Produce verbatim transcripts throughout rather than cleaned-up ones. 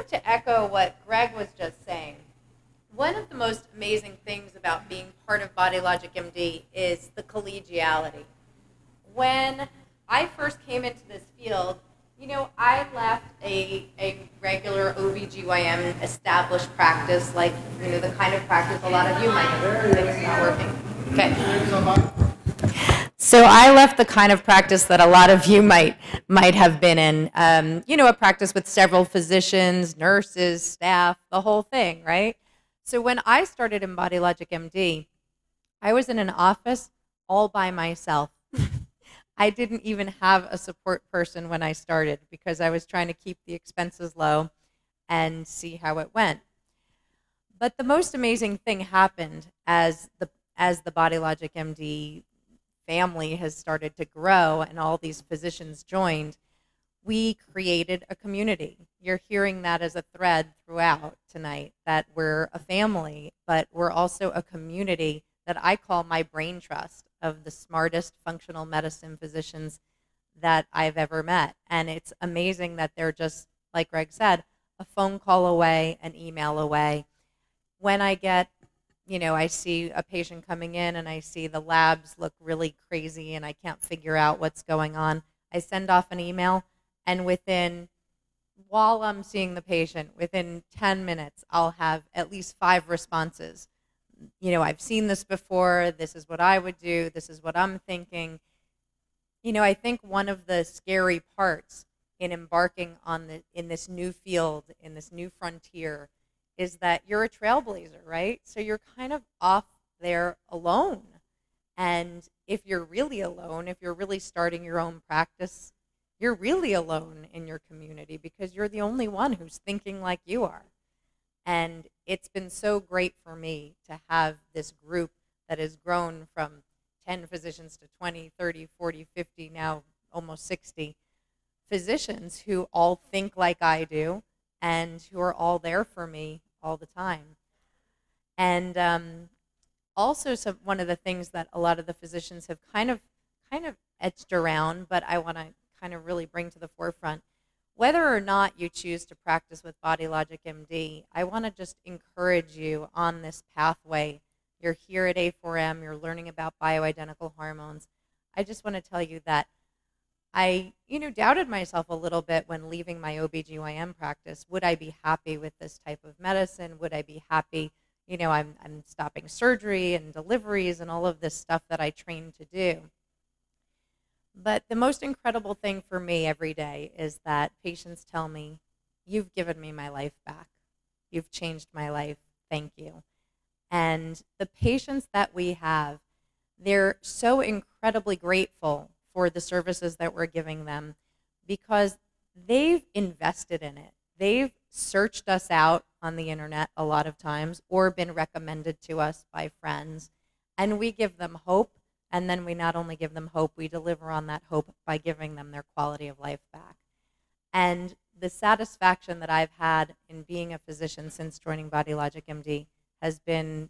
of to echo what Greg was just saying. One of the most amazing things about being part of BodyLogicMD is the collegiality. When I first came into this field, you know, I left a, a regular O B G Y N established practice, like, you know, the kind of practice a lot of you might have. It's not working. Okay. So I left the kind of practice that a lot of you might, might have been in. Um, you know, a practice with several physicians, nurses, staff, the whole thing, right? So when I started in BodyLogicMD, I was in an office all by myself. I didn't even have a support person when I started because I was trying to keep the expenses low and see how it went. But the most amazing thing happened as the, as the BodyLogicMD family has started to grow and all these physicians joined, we created a community. You're hearing that as a thread throughout tonight, that we're a family, but we're also a community that I call my brain trust of the smartest functional medicine physicians that I've ever met. And it's amazing that they're just, like Greg said, a phone call away, an email away. When I get, you know, I see a patient coming in and I see the labs look really crazy and I can't figure out what's going on, I send off an email, and within, while I'm seeing the patient, within ten minutes, I'll have at least five responses. You know, I've seen this before, this is what I would do, this is what I'm thinking. You know, I think one of the scary parts in embarking on the, in this new field, in this new frontier, is that you're a trailblazer, right? So you're kind of off there alone. And if you're really alone, if you're really starting your own practice, you're really alone in your community because you're the only one who's thinking like you are. And it's been so great for me to have this group that has grown from ten physicians to twenty, thirty, forty, fifty, now almost sixty physicians who all think like I do and who are all there for me all the time. And um, also some, one of the things that a lot of the physicians have kind of, kind of etched around, but I want to kind of really bring to the forefront, whether or not you choose to practice with BodyLogicMD, I want to just encourage you on this pathway. You're here at A four M, you're learning about bioidentical hormones. I just want to tell you that I, you know, doubted myself a little bit when leaving my O B G Y N practice. Would I be happy with this type of medicine? Would I be happy, you know, I'm, I'm stopping surgery and deliveries and all of this stuff that I trained to do. But the most incredible thing for me every day is that patients tell me, you've given me my life back. You've changed my life. Thank you. And the patients that we have, they're so incredibly grateful for the services that we're giving them because they've invested in it. They've searched us out on the internet a lot of times or been recommended to us by friends. And we give them hope. And then we not only give them hope, we deliver on that hope by giving them their quality of life back. And the satisfaction that I've had in being a physician since joining BodyLogicMD has been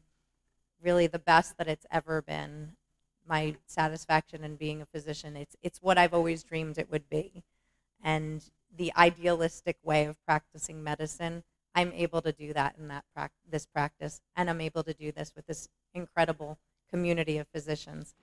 really the best that it's ever been. My satisfaction in being a physician, it's, it's what I've always dreamed it would be. And the idealistic way of practicing medicine, I'm able to do that in that pra- this practice, and I'm able to do this with this incredible community of physicians.